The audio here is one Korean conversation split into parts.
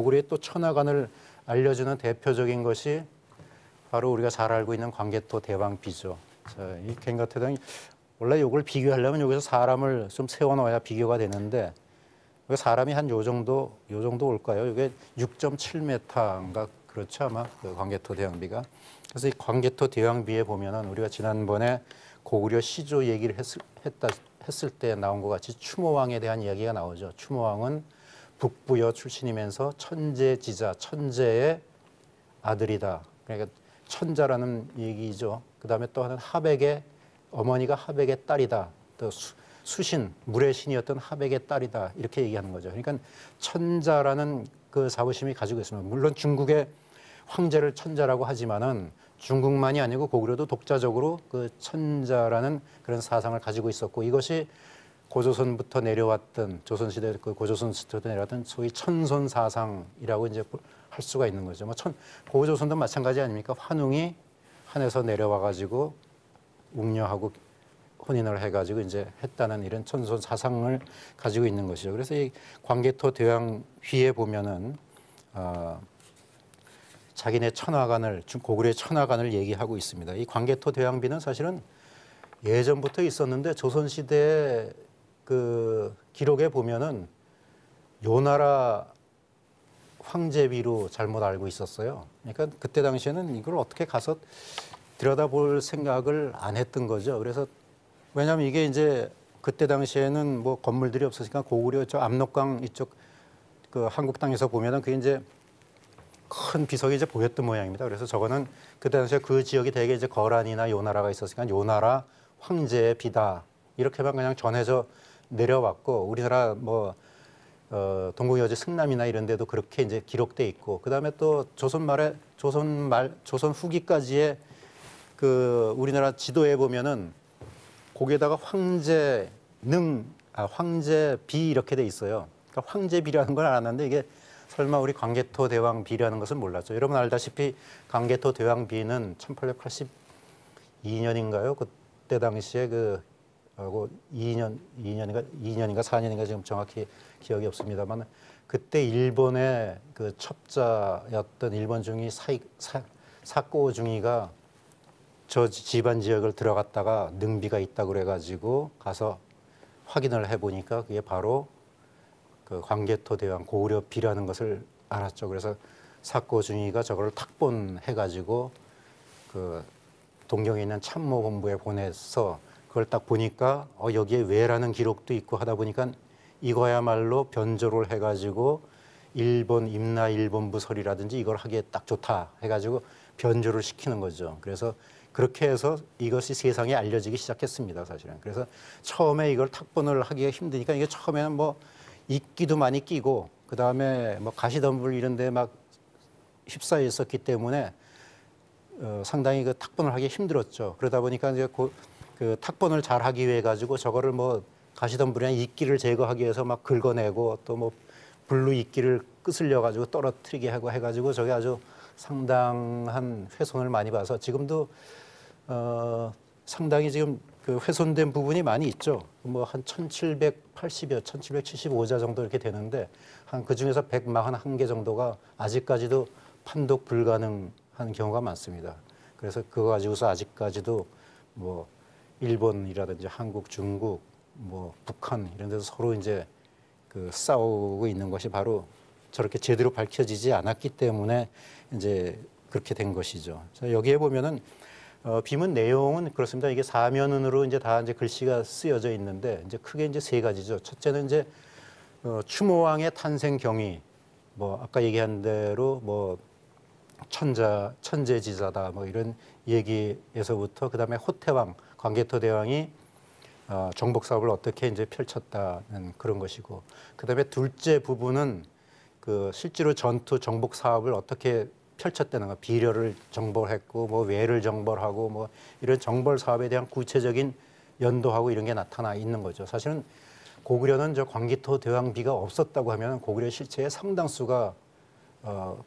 고구려의 또 천하관을 알려주는 대표적인 것이 바로 우리가 잘 알고 있는 광개토 대왕비죠. 자, 이 갱가토 대왕 원래 이걸 비교하려면 여기서 사람을 좀 세워놓아야 비교가 되는데 사람이 한 요 정도 올까요? 이게 6.7m인가 그렇죠 아마 그 광개토 대왕비가. 그래서 이 광개토 대왕비에 보면은 우리가 지난번에 고구려 시조 얘기를 했을 때 나온 것 같이 추모왕에 대한 이야기가 나오죠. 추모왕은 북부여 출신이면서 천제지자, 천제의 아들이다. 그러니까 천자라는 얘기죠. 그다음에 또 하나는 하백의 어머니가 하백의 딸이다. 또 수신, 물의 신이었던 하백의 딸이다. 이렇게 얘기하는 거죠. 그러니까 천자라는 그 자부심이 가지고 있습니다. 물론 중국의 황제를 천자라고 하지만은 중국만이 아니고 고구려도 독자적으로 그 천자라는 그런 사상을 가지고 있었고, 이것이 고조선부터 내려왔던, 조선시대 그 고조선부터 내려왔던 소위 천손 사상이라고 이제 할 수가 있는 거죠. 뭐 고조선도 마찬가지 아닙니까? 환웅이 한에서 내려와 가지고 웅녀하고 혼인을 해가지고 이제 했다는 이런 천손 사상을 가지고 있는 것이죠. 그래서 이 광개토 대왕 위에 보면은 자기네 천하관을, 고구려의 천하관을 얘기하고 있습니다. 이 광개토 대왕비는 사실은 예전부터 있었는데 조선시대 그 기록에 보면은 요나라 황제비로 잘못 알고 있었어요. 그러니까 그때 당시에는 이걸 어떻게 가서 들여다볼 생각을 안 했던 거죠. 그래서 왜냐하면 이게 이제 그때 당시에는 뭐 건물들이 없었으니까 고구려 저 압록강 이쪽 그 한국 땅에서 보면은 그게 이제 큰 비석이 이제 보였던 모양입니다. 그래서 저거는 그때 당시에 그 지역이 되게 이제 거란이나 요나라가 있었으니까 요나라 황제의 비다 이렇게만 그냥 전해져 내려왔고, 우리나라 뭐 동국여지 승남이나 이런 데도 그렇게 이제 기록돼 있고, 그다음에 또 조선 후기까지의 그 우리나라 지도에 보면은 거기에다가 황제비 이렇게 돼 있어요. 그러니까 황제비라는 걸 알았는데 이게 설마 우리 광개토 대왕비라는 것은 몰랐죠. 여러분 알다시피 광개토 대왕비는 1882년인가요? 그때 당시에 그 2년인가 4년인가 지금 정확히 기억이 없습니다만 그때 일본의 그 첩자였던 일본 중위 사코 중위가 저 집안 지역을 들어갔다가 능비가 있다고 그래가지고 가서 확인을 해보니까 그게 바로 그 광개토 대왕 고구려 비라는 것을 알았죠. 그래서 사코 중위가 저걸 탁본해가지고 그 동경에 있는 참모본부에 보내서 그걸 딱 보니까 여기에 왜라는 기록도 있고 하다 보니까 이거야말로 변조를 해가지고 일본 임나 일본부설이라든지 이걸 하기에 딱 좋다 해가지고 변조를 시키는 거죠. 그래서 그렇게 해서 이것이 세상에 알려지기 시작했습니다, 사실은. 그래서 처음에 이걸 탁본을 하기가 힘드니까 이게 처음에는 뭐 이끼도 많이 끼고 그다음에 뭐 가시덤불 이런 데 막 휩싸여 있었기 때문에 상당히 그 탁본을 하기 힘들었죠. 그러다 보니까 이제 그 탁본을 잘 하기 위해 가지고 저거를 뭐 가시덤불이나 이끼를 제거하기 위해서 막 긁어내고 또 뭐 불로 이끼를 끄슬려 가지고 떨어뜨리게 하고 해 가지고 저게 아주 상당한 훼손을 많이 봐서 지금도 상당히 지금 그 훼손된 부분이 많이 있죠. 뭐 한 1780여, 1775자 정도 이렇게 되는데 한 그 중에서 141개 정도가 아직까지도 판독 불가능한 경우가 많습니다. 그래서 그거 가지고서 아직까지도 뭐 일본이라든지 한국, 중국, 뭐 북한 이런 데서 서로 이제 그 싸우고 있는 것이 바로 저렇게 제대로 밝혀지지 않았기 때문에 이제 그렇게 된 것이죠. 자, 여기에 보면은 비문 내용은 그렇습니다. 이게 사면운으로 이제 다 이제 글씨가 쓰여져 있는데 이제 크게 이제 세 가지죠. 첫째는 이제 추모왕의 탄생 경위, 뭐 아까 얘기한 대로 뭐 천제지자다 뭐 이런 얘기에서부터 그다음에 호태왕 광개토 대왕이 정복 사업을 어떻게 이제 펼쳤다는 그런 것이고, 그다음에 둘째 부분은 그 실제로 전투 정복 사업을 어떻게 펼쳤다는가, 비려를 정벌했고 뭐 왜를 정벌하고 뭐 이런 정벌 사업에 대한 구체적인 연도하고 이런 게 나타나 있는 거죠. 사실은 고구려는 저 광개토 대왕비가 없었다고 하면 고구려 실체의 상당수가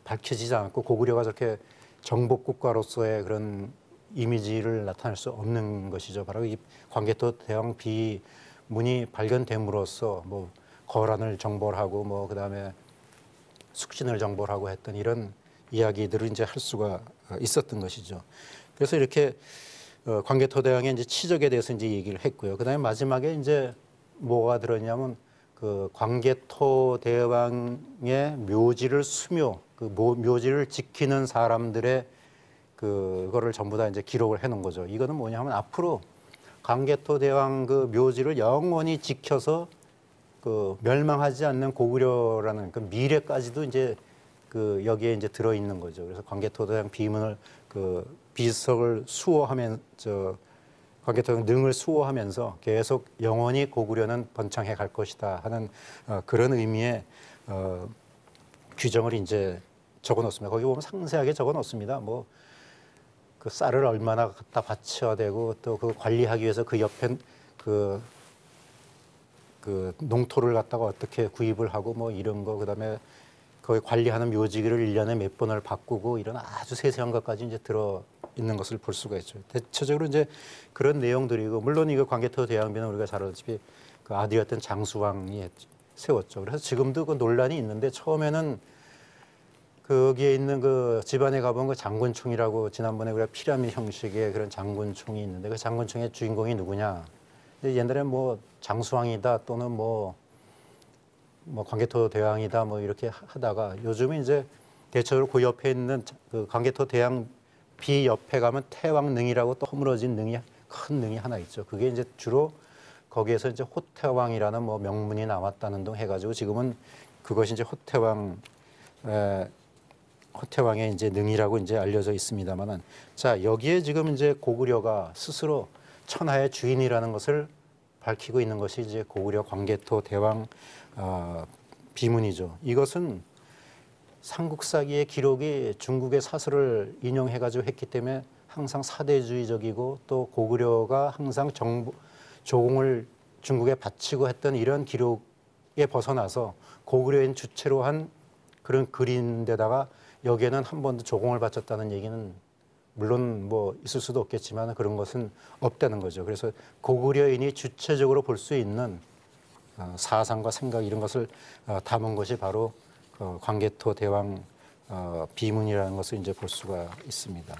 밝혀지지 않았고 고구려가 저렇게 정복 국가로서의 그런 이미지를 나타낼 수 없는 것이죠. 바로 이 광개토 대왕비 문이 발견됨으로써 뭐 거란을 정벌하고 뭐 그다음에 숙신을 정보라고 했던 이런 이야기들을 이제 할 수가 있었던 것이죠. 그래서 이렇게 광개토 대왕의 이제 치적에 대해서 이제 얘기를 했고요. 그다음에 마지막에 이제 뭐가 들었냐면 그 광개토 대왕의 묘지를 수묘, 그 묘지를 지키는 사람들의 그거를 전부 다 이제 기록을 해놓은 거죠. 이거는 뭐냐면 앞으로 광개토 대왕 그 묘지를 영원히 지켜서 그 멸망하지 않는 고구려라는 그 미래까지도 이제 그 여기에 이제 들어 있는 거죠. 그래서 광개토 대왕 비문을 그 비석을 수호하면 광개토 대왕 능을 수호하면서 계속 영원히 고구려는 번창해 갈 것이다 하는 그런 의미의 규정을 이제 적어놓습니다. 거기 보면 상세하게 적어놓습니다. 뭐 그 쌀을 얼마나 갖다 바쳐야 되고 또 그 관리하기 위해서 그 옆에 그 농토를 갖다가 어떻게 구입을 하고 뭐 이런 거, 그다음에 거기 관리하는 묘지기를 1년에 몇 번을 바꾸고 이런 아주 세세한 것까지 이제 들어 있는 것을 볼 수가 있죠. 대체적으로 이제 그런 내용들이고, 물론 이거 광개토 대왕비는 우리가 잘 알다시피 그 아들이었던 장수왕이 세웠죠. 그래서 지금도 그 논란이 있는데, 처음에는 거기에 있는 그 집안에 가본 그 장군총이라고, 지난번에 우리가 피라미드 형식의 그런 장군총이 있는데 그 장군총의 주인공이 누구냐? 옛날에 뭐 장수왕이다 또는 뭐 광개토 대왕이다 뭐 이렇게 하다가, 요즘에 이제 대체로 그 옆에 있는 그 광개토 대왕비 옆에 가면 태왕 능이라고 또 허물어진 능이, 큰 능이 하나 있죠. 그게 이제 주로 거기에서 이제 호태왕이라는 뭐 명문이 나왔다는 등 해가지고 지금은 그것이 이제 호태왕의 이제 능이라고 이제 알려져 있습니다만은, 자, 여기에 지금 이제 고구려가 스스로 천하의 주인이라는 것을 밝히고 있는 것이 이제 고구려 광개토 대왕 비문이죠. 이것은 삼국사기의 기록이 중국의 사설을 인용해가지고 했기 때문에 항상 사대주의적이고 또 고구려가 항상 조공을 중국에 바치고 했던 이런 기록에 벗어나서 고구려인 주체로 한 그런 글인데다가 여기에는 한 번도 조공을 바쳤다는 얘기는 물론 뭐 있을 수도 없겠지만 그런 것은 없다는 거죠. 그래서 고구려인이 주체적으로 볼 수 있는 사상과 생각 이런 것을 담은 것이 바로 광개토 대왕 비문이라는 것을 이제 볼 수가 있습니다.